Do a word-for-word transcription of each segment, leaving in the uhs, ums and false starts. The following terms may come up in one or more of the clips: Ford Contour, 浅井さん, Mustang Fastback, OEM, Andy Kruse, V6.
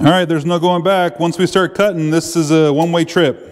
All right, there's no going back. Once we start cutting, this is a one-way trip.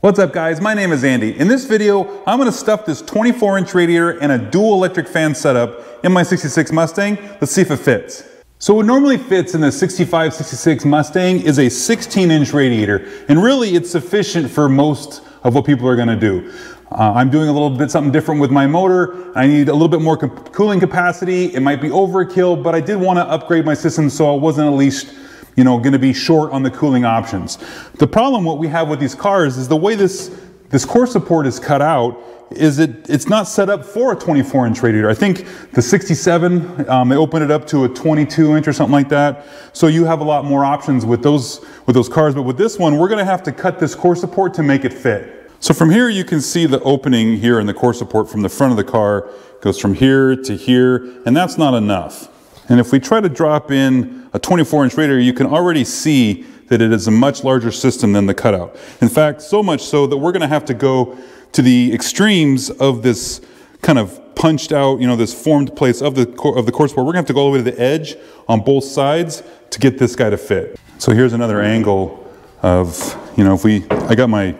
What's up guys, my name is Andy. In this video, I'm gonna stuff this twenty-four inch radiator and a dual electric fan setup in my sixty-six Mustang. Let's see if it fits. So what normally fits in the sixty-five sixty-six Mustang is a sixteen inch radiator, and really it's sufficient for most of what people are gonna do. Uh, I'm doing a little bit something different with my motor. I need a little bit more co cooling capacity. It might be overkill, but I did wanna upgrade my system so I wasn't at least you know, gonna be short on the cooling options. The problem what we have with these cars is the way this, this core support is cut out is it, it's not set up for a twenty-four inch radiator. I think the sixty-seven, um, they opened it up to a twenty-two inch or something like that. So you have a lot more options with those, with those cars, but with this one, we're gonna have to cut this core support to make it fit. So from here, you can see the opening here in the core support from the front of the car. It goes from here to here, and that's not enough. And if we try to drop in a twenty-four inch radiator, you can already see that it is a much larger system than the cutout. In fact, so much so that we're gonna have to go to the extremes of this kind of punched out, you know, this formed place of the core, of the core support. We're gonna have to go all the way to the edge on both sides to get this guy to fit. So here's another angle of, you know, if we, I got my,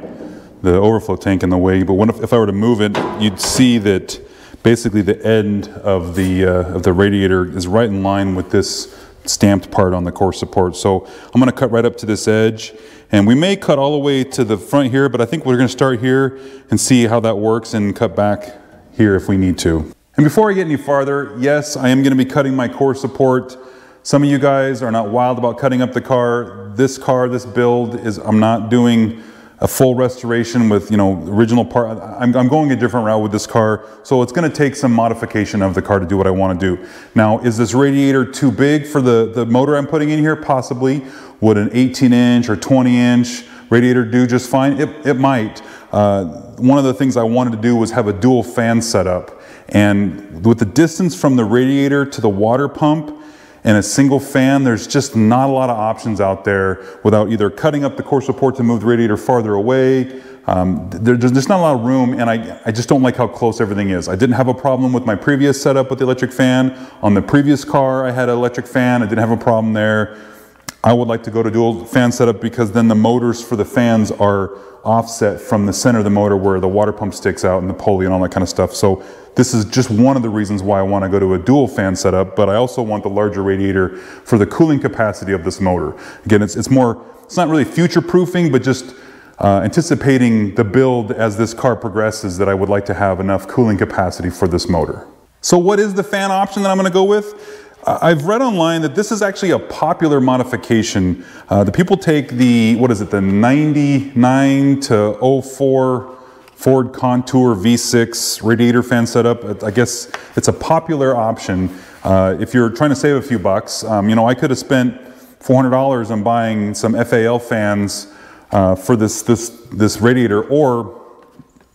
the overflow tank in the way, but what if, if I were to move it, you'd see that basically the end of the, uh, of the radiator is right in line with this stamped part on the core support. So I'm gonna cut right up to this edge, and we may cut all the way to the front here, but I think we're gonna start here and see how that works and cut back here if we need to. And before I get any farther, yes, I am gonna be cutting my core support. Some of you guys are not wild about cutting up the car. This car, this build is, I'm not doing a full restoration with, you know, original part. I'm, I'm going a different route with this car, so it's gonna take some modification of the car to do what I wanna do. Now, is this radiator too big for the, the motor I'm putting in here? Possibly. Would an eighteen inch or twenty inch radiator do just fine? It, it might. Uh, one of the things I wanted to do was have a dual fan setup, and with the distance from the radiator to the water pump, and a single fan, there's just not a lot of options out there without either cutting up the core support to move the radiator farther away. Um, there, there's just not a lot of room, and I, I just don't like how close everything is. I didn't have a problem with my previous setup with the electric fan. On the previous car, I had an electric fan. I didn't have a problem there. I would like to go to dual fan setup because then the motors for the fans are offset from the center of the motor where the water pump sticks out and the pulley and all that kind of stuff. So this is just one of the reasons why I want to go to a dual fan setup, but I also want the larger radiator for the cooling capacity of this motor. Again, it's, it's more, it's not really future-proofing, but just uh, anticipating the build as this car progresses that I would like to have enough cooling capacity for this motor. So what is the fan option that I'm going to go with? I've read online that this is actually a popular modification. Uh, the people take the, what is it, the ninety-nine to oh four Ford Contour V six radiator fan setup. I guess it's a popular option. Uh, if you're trying to save a few bucks, um, you know, I could have spent four hundred dollars on buying some F A L fans uh, for this, this, this radiator, or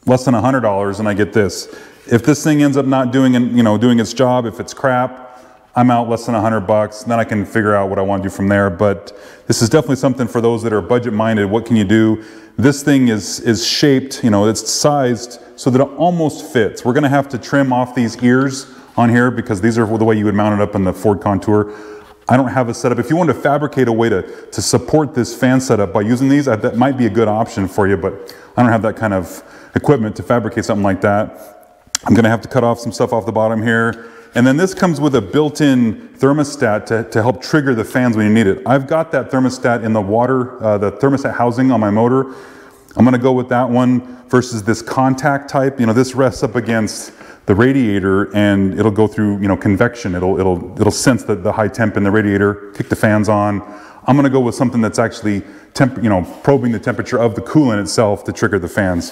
less than one hundred dollars and I get this. If this thing ends up not doing, you know, doing its job, if it's crap, I'm out less than a hundred bucks, then I can figure out what I want to do from there. But this is definitely something for those that are budget minded. What can you do? This thing is, is shaped, you know, it's sized so that it almost fits. We're going to have to trim off these ears on here because these are the way you would mount it up in the Ford Contour. I don't have a setup. If you want to fabricate a way to, to support this fan setup by using these, I, that might be a good option for you, but I don't have that kind of equipment to fabricate something like that. I'm going to have to cut off some stuff off the bottom here. And then this comes with a built-in thermostat to, to help trigger the fans when you need it. I've got that thermostat in the water, uh, the thermostat housing on my motor. I'm gonna go with that one versus this contact type. You know, this rests up against the radiator and it'll go through, you know, convection. It'll, it'll, it'll sense the, the high temp in the radiator, kick the fans on. I'm gonna go with something that's actually temp, you know, probing the temperature of the coolant itself to trigger the fans.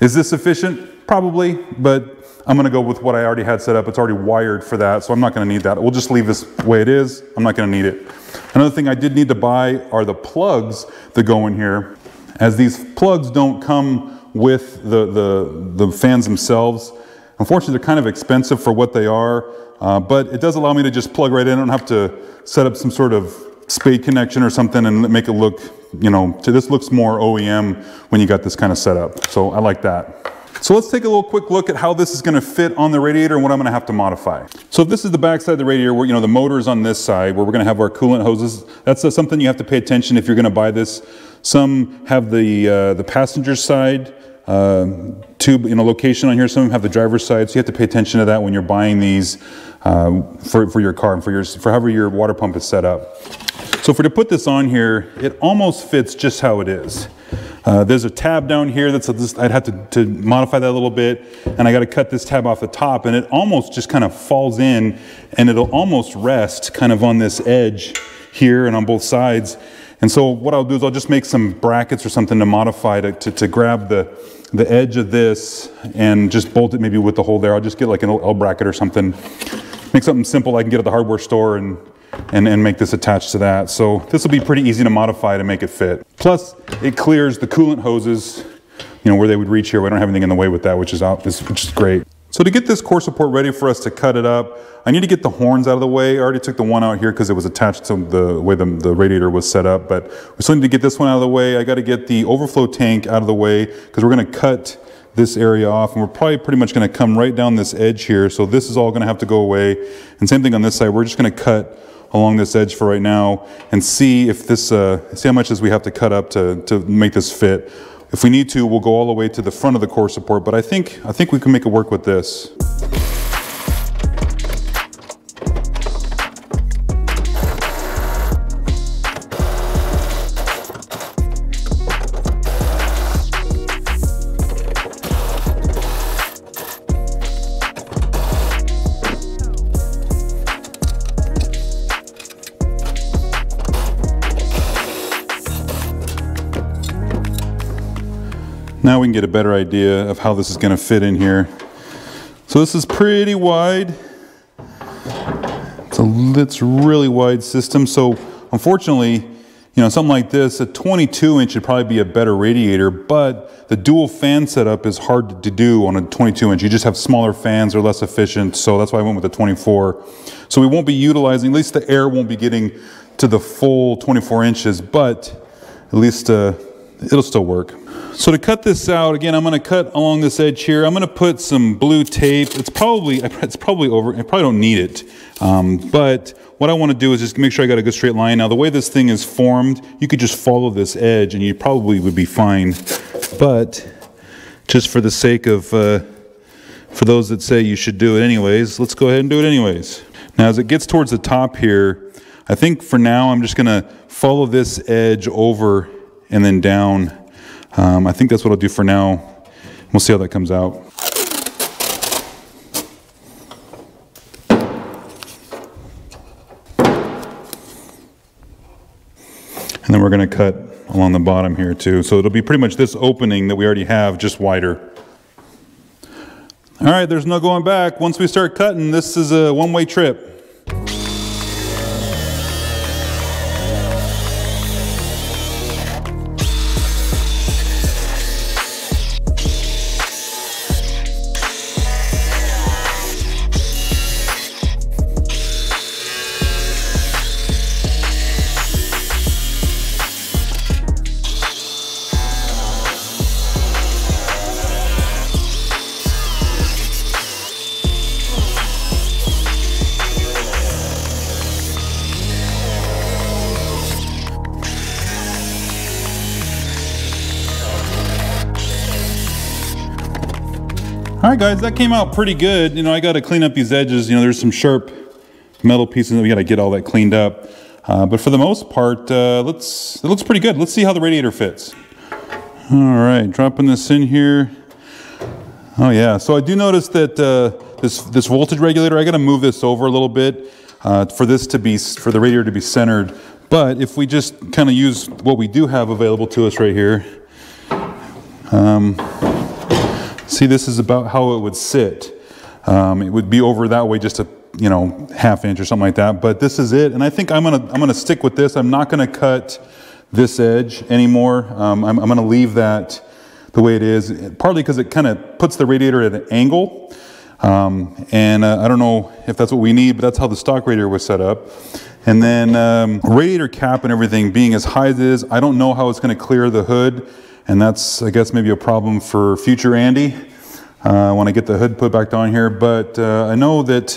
Is this sufficient? Probably, but I'm gonna go with what I already had set up. It's already wired for that, so I'm not gonna need that. We'll just leave this the way it is. I'm not gonna need it. Another thing I did need to buy are the plugs that go in here, as these plugs don't come with the, the, the fans themselves. Unfortunately, they're kind of expensive for what they are, uh, but it does allow me to just plug right in. I don't have to set up some sort of spade connection or something and make it look, you know, to this looks more O E M when you got this kind of setup. So I like that. So let's take a little quick look at how this is going to fit on the radiator and what I'm going to have to modify. So if this is the back side of the radiator, where, you know, the motor is on this side where we're going to have our coolant hoses. That's uh, something you have to pay attention if you're going to buy this. Some have the, uh, the passenger side uh, tube, you know, location on here. Some have the driver's side. So you have to pay attention to that when you're buying these uh, for, for your car and for your, for however your water pump is set up. So if we're to put this on here, it almost fits just how it is. Uh, there's a tab down here that's, a, this, I'd have to, to modify that a little bit, and I got to cut this tab off the top, and it almost just kind of falls in, and it'll almost rest kind of on this edge here and on both sides. And so what I'll do is I'll just make some brackets or something to modify to, to, to grab the, the edge of this and just bolt it maybe with the hole there. I'll just get like an L bracket or something, make something simple I can get at the hardware store and And, and make this attached to that. So this will be pretty easy to modify to make it fit. Plus it clears the coolant hoses, you know, where they would reach here. We don't have anything in the way with that, which is out, which is great. So to get this core support ready for us to cut it up, I need to get the horns out of the way. I already took the one out here because it was attached to the way the, the radiator was set up, but we still need to get this one out of the way. I got to get the overflow tank out of the way because we're going to cut this area off, and we're probably pretty much going to come right down this edge here. So this is all going to have to go away. And same thing on this side. We're just going to cut along this edge for right now and see if this, uh, see how much as we have to cut up to, to make this fit. If we need to, we'll go all the way to the front of the core support, but I think, I think we can make it work with this. Now we can get a better idea of how this is going to fit in here. So this is pretty wide. It's, a, it's a really wide system. So unfortunately, you know, something like this, a twenty-two inch would probably be a better radiator, but the dual fan setup is hard to do on a twenty-two inch. You just have smaller fans, they're less efficient. So that's why I went with a twenty-four. So we won't be utilizing, at least the air won't be getting to the full twenty-four inches, but at least uh, it'll still work. So to cut this out, again, I'm going to cut along this edge here. I'm going to put some blue tape. It's probably, it's probably over, I probably don't need it. Um, but what I want to do is just make sure I got a good straight line. Now, the way this thing is formed, you could just follow this edge and you probably would be fine. But just for the sake of, uh, for those that say you should do it anyways, let's go ahead and do it anyways. Now, as it gets towards the top here, I think for now, I'm just going to follow this edge over and then down. Um, I think that's what I'll do for now. We'll see how that comes out. And then we're going to cut along the bottom here too. So it'll be pretty much this opening that we already have, just wider. All right, there's no going back. Once we start cutting, this is a one-way trip. All right, guys, that came out pretty good. You know, I got to clean up these edges. You know, there's some sharp metal pieces that we got to get all that cleaned up. Uh, but for the most part, uh, let's, it looks pretty good. Let's see how the radiator fits. All right, dropping this in here. Oh yeah, so I do notice that uh, this, this voltage regulator, I got to move this over a little bit uh, for this to be, for the radiator to be centered. But if we just kind of use what we do have available to us right here, um, see, this is about how it would sit. Um, it would be over that way, just a you know half inch or something like that. But this is it, and I think I'm gonna I'm gonna stick with this. I'm not gonna cut this edge anymore. Um, I'm, I'm gonna leave that the way it is, partly because it kind of puts the radiator at an angle. Um, and uh, I don't know if that's what we need, but that's how the stock radiator was set up. And then um, radiator cap and everything being as high as it is, I don't know how it's going to clear the hood, and that's, I guess, maybe a problem for future Andy uh, when I get the hood put back on here. But uh, I know that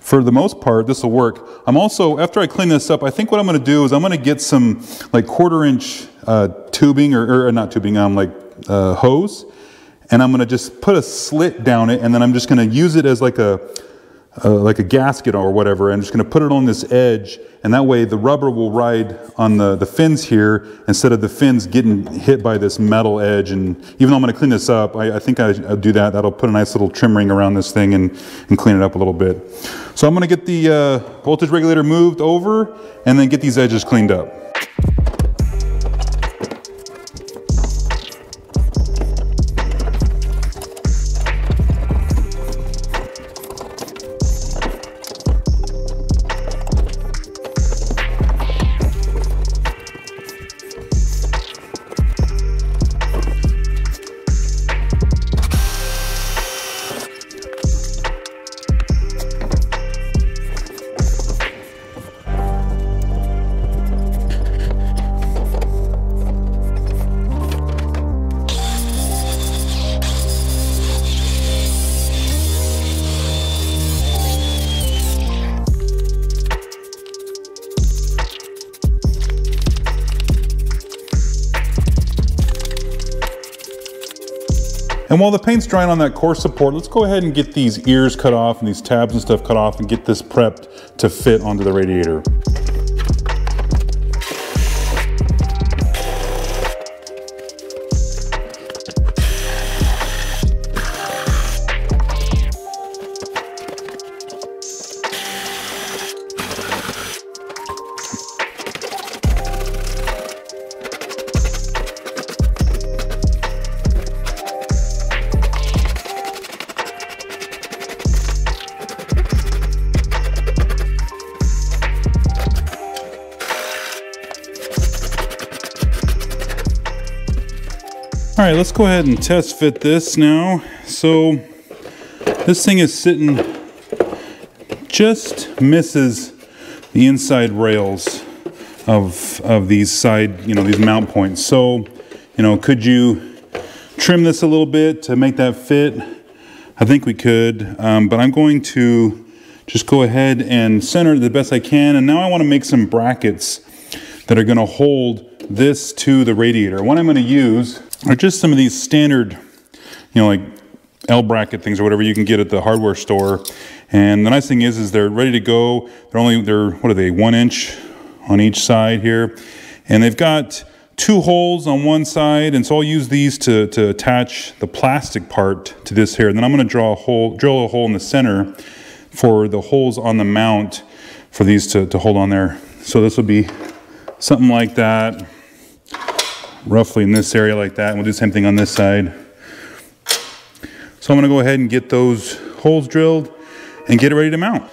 for the most part this will work. I'm also, after I clean this up, I think what I'm going to do is I'm going to get some like quarter inch uh, tubing or, or not tubing, um, like uh, hose, and I'm going to just put a slit down it, and then I'm just going to use it as like a Uh, like a gasket or whatever. I'm just going to put it on this edge, and that way the rubber will ride on the, the fins here instead of the fins getting hit by this metal edge. And even though I'm going to clean this up, I, I think I, I'll do that. That'll put a nice little trim ring around this thing and, and clean it up a little bit. So I'm going to get the uh, voltage regulator moved over and then get these edges cleaned up. And while the paint's drying on that core support, let's go ahead and get these ears cut off and these tabs and stuff cut off and get this prepped to fit onto the radiator. All right, let's go ahead and test fit this now. So this thing is sitting, just misses the inside rails of, of these side, you know, these mount points. So, you know, could you trim this a little bit to make that fit? I think we could, um, but I'm going to just go ahead and center it the best I can. And now I want to make some brackets that are going to hold this to the radiator. What I'm going to use are just some of these standard, you know, like L bracket things or whatever you can get at the hardware store. And the nice thing is, is they're ready to go. They're only, they're, what are they, one inch on each side here. And they've got two holes on one side. And so I'll use these to, to attach the plastic part to this here. And then I'm going to draw a hole, drill a hole in the center for the holes on the mount for these to, to hold on there. So this will be something like that. Roughly in this area like that, and we'll do the same thing on this side. So I'm going to go ahead and get those holes drilled and get it ready to mount.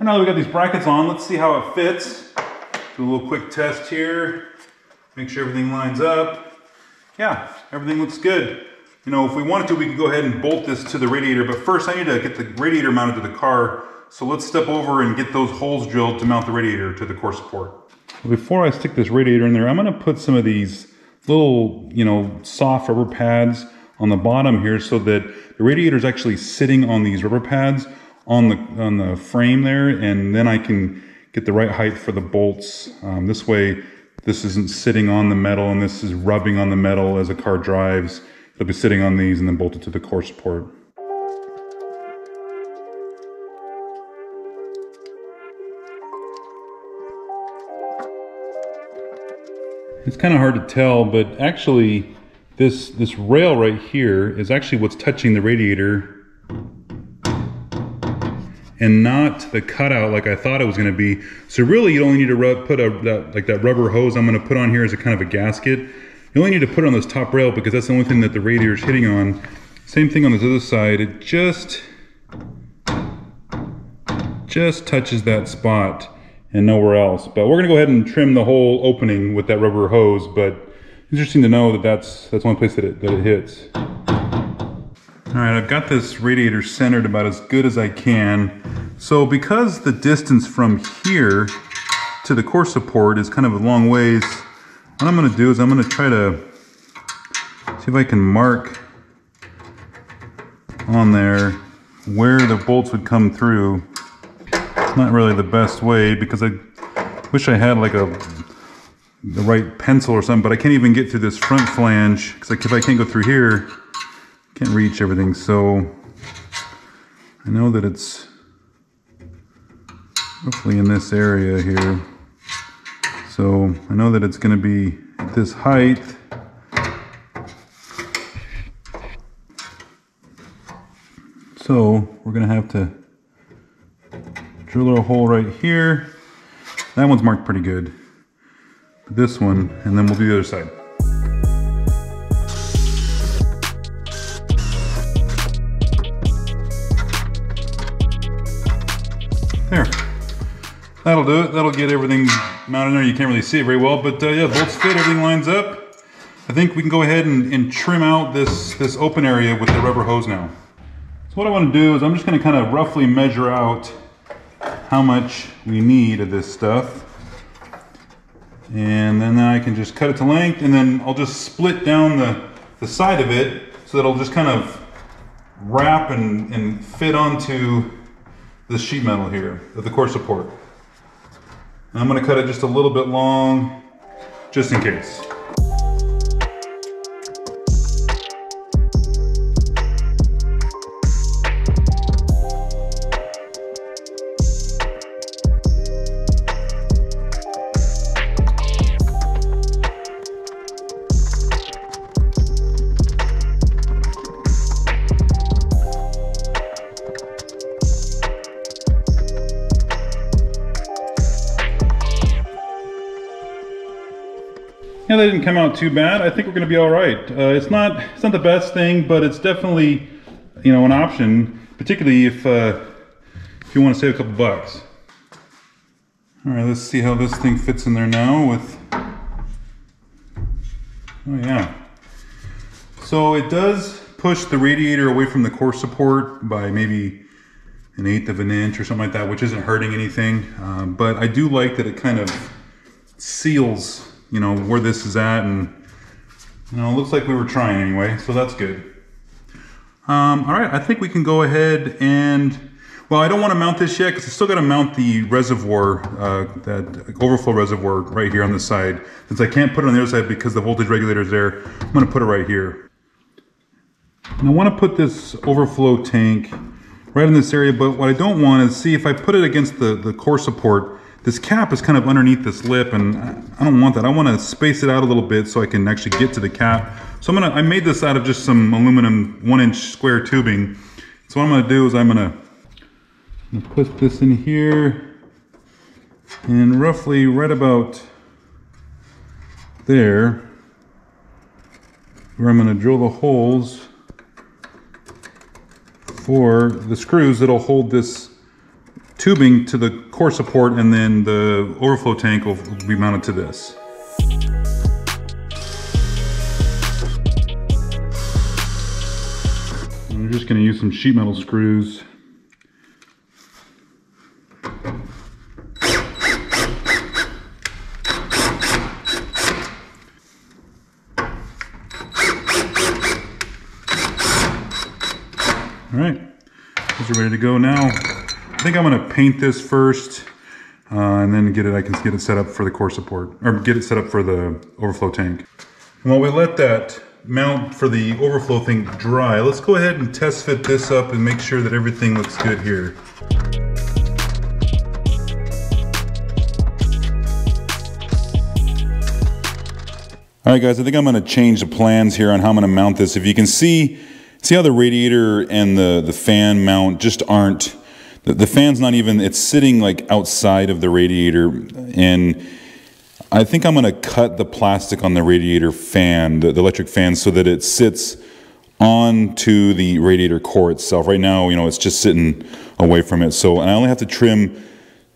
Now that we got these brackets on, let's see how it fits. Do a little quick test here. Make sure everything lines up. Yeah, everything looks good. You know, if we wanted to, we could go ahead and bolt this to the radiator, but first I need to get the radiator mounted to the car. So let's step over and get those holes drilled to mount the radiator to the core support. Before I stick this radiator in there, I'm gonna put some of these little, you know, soft rubber pads on the bottom here so that the radiator is actually sitting on these rubber pads on the on the frame there, and then I can get the right height for the bolts. Um, this way This isn't sitting on the metal, and this is rubbing on the metal as a car drives. It'll be sitting on these and then bolted to the core support. It's kind of hard to tell, but actually this, this rail right here is actually what's touching the radiator and not the cutout like I thought it was going to be. So really you only need to rub, put a, that, like that rubber hose I'm going to put on here as a kind of a gasket. You only need to put it on this top rail because that's the only thing that the radiator is hitting on. Same thing on this other side. It just, just touches that spot and nowhere else. But we're going to go ahead and trim the whole opening with that rubber hose, but interesting to know that that's, that's one place that it, that it hits. All right, I've got this radiator centered about as good as I can. So because the distance from here to the core support is kind of a long ways, what I'm going to do is I'm going to try to see if I can mark on there where the bolts would come through. It's not really the best way because I wish I had like a the right pencil or something, but I can't even get through this front flange because like if I can't go through here, can't reach everything. So I know that it's roughly in this area here. So I know that it's going to be at this height. So we're going to have to drill a hole right here. That one's marked pretty good. This one, and then we'll do the other side. There, that'll do it. That'll get everything mounted there. You can't really see it very well, but uh, yeah, bolts fit, everything lines up. I think we can go ahead and, and trim out this, this open area with the rubber hose now. So what I want to do is I'm just going to kind of roughly measure out how much we need of this stuff. And then I can just cut it to length, and then I'll just split down the, the side of it so that it'll just kind of wrap and, and fit onto the sheet metal here of the core support. And I'm gonna cut it just a little bit long, just in case. Yeah, they didn't come out too bad. I think we're gonna be all right. Uh, it's not it's not the best thing, but it's definitely, you know, an option, particularly if uh, if you want to save a couple bucks. All right, let's see how this thing fits in there now. With oh yeah, so it does push the radiator away from the core support by maybe an eighth of an inch or something like that, which isn't hurting anything. Um, but I do like that it kind of seals, you know, where this is at, and you know, it looks like we were trying anyway, so that's good. Um, all right, I think we can go ahead and, well, I don't want to mount this yet because I still got to mount the reservoir, uh, that overflow reservoir right here on this side. Since I can't put it on the other side because the voltage regulator is there, I'm going to put it right here. And I want to put this overflow tank right in this area, but what I don't want is, see, if I put it against the, the core support, this cap is kind of underneath this lip, and I don't want that. I want to space it out a little bit so I can actually get to the cap. So I'm gonna, I made this out of just some aluminum one inch square tubing. So what I'm gonna do is I'm gonna, I'm gonna put this in here and roughly right about there, where I'm gonna drill the holes for the screws that'll hold this tubing to the core support, and then the overflow tank will be mounted to this. And we're just going to use some sheet metal screws. All right, those are ready to go now. I think I'm going to paint this first. uh, and then get it, I can get it set up for the core support, or get it set up for the overflow tank. And while we let that mount for the overflow thing dry, let's go ahead and test fit this up and make sure that everything looks good here. All right, guys, I think I'm gonna change the plans here on how I'm gonna mount this. If you can see, see how the radiator and the, the fan mount just aren't, the, the fan's not even, it's sitting like outside of the radiator, and I think I'm gonna cut the plastic on the radiator fan, the, the electric fan, so that it sits onto the radiator core itself. Right now, you know, it's just sitting away from it. So, and I only have to trim,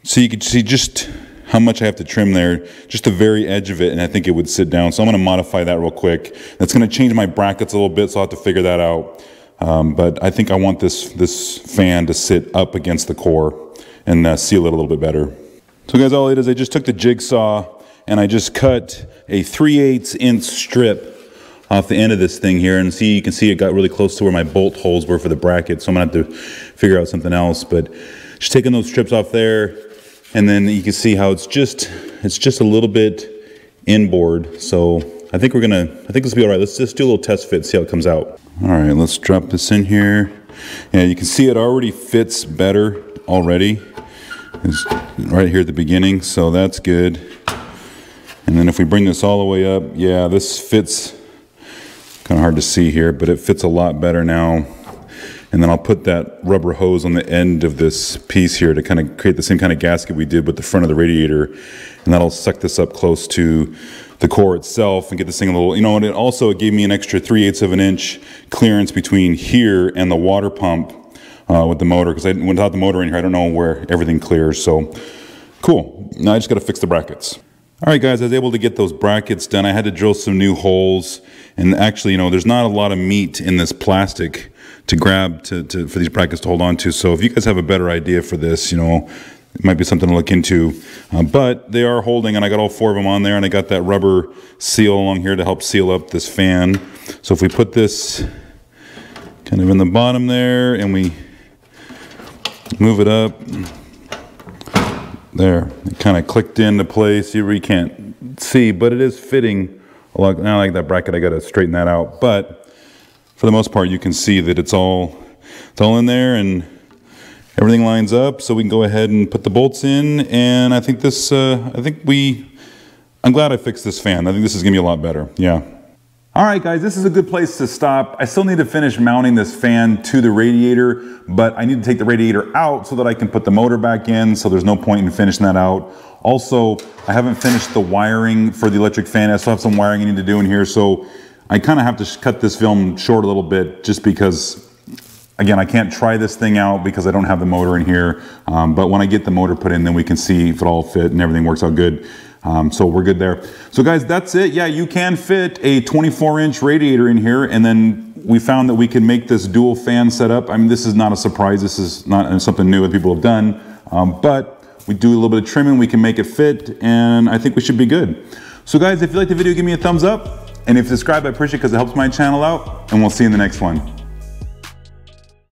so you can see just how much I have to trim there, just the very edge of it, and I think it would sit down. So I'm gonna modify that real quick. That's gonna change my brackets a little bit, so I'll have to figure that out. Um, but I think I want this, this fan to sit up against the core and uh, seal it a little bit better. So guys, all it is, I just took the jigsaw, and I just cut a three eighths inch strip off the end of this thing here, and see, you can see it got really close to where my bolt holes were for the bracket, so I'm gonna have to figure out something else. But just taking those strips off there, and then you can see how it's just it's just a little bit inboard. So I think we're gonna, I think this will be all right. Let's just do a little test fit, see how it comes out. All right, let's drop this in here. Yeah, you can see it already fits better already. It's right here at the beginning, so that's good. And then if we bring this all the way up, yeah, this fits, kind of hard to see here, but it fits a lot better now. And then I'll put that rubber hose on the end of this piece here to kind of create the same kind of gasket we did with the front of the radiator. And that'll suck this up close to the core itself and get this thing a little, you know, and it also gave me an extra three eighths of an inch clearance between here and the water pump uh, with the motor, because without the motor in here, I don't know where everything clears. So cool, now I just gotta fix the brackets. All right, guys, I was able to get those brackets done. I had to drill some new holes, and actually, you know, there's not a lot of meat in this plastic to grab to, to for these brackets to hold on to. So if you guys have a better idea for this, you know, it might be something to look into. Uh, but they are holding, and I got all four of them on there, and I got that rubber seal along here to help seal up this fan. So if we put this kind of in the bottom there, and we move it up, there, it kind of clicked into place. You really can't see, but it is fitting a lot. Now, like that bracket, I got to straighten that out. But for the most part, you can see that it's all it's all in there, and everything lines up. So we can go ahead and put the bolts in. And I think this, uh, I think we, I'm glad I fixed this fan. I think this is gonna be a lot better. Yeah. All right, guys, this is a good place to stop. I still need to finish mounting this fan to the radiator, but I need to take the radiator out so that I can put the motor back in, so there's no point in finishing that out. Also, I haven't finished the wiring for the electric fan. I still have some wiring I need to do in here, so I kind of have to cut this film short a little bit, just because, again, I can't try this thing out because I don't have the motor in here, um, but when I get the motor put in, then we can see if it all fit and everything works out good. Um, so we're good there. So guys, that's it. Yeah, you can fit a twenty-four inch radiator in here, and then we found that we can make this dual fan setup. I mean, this is not a surprise. This is not something new that people have done, um, but we do a little bit of trimming. We can make it fit, and I think we should be good. So guys, if you like the video, give me a thumbs up, and if you subscribe, I appreciate it because it helps my channel out, and we'll see you in the next one.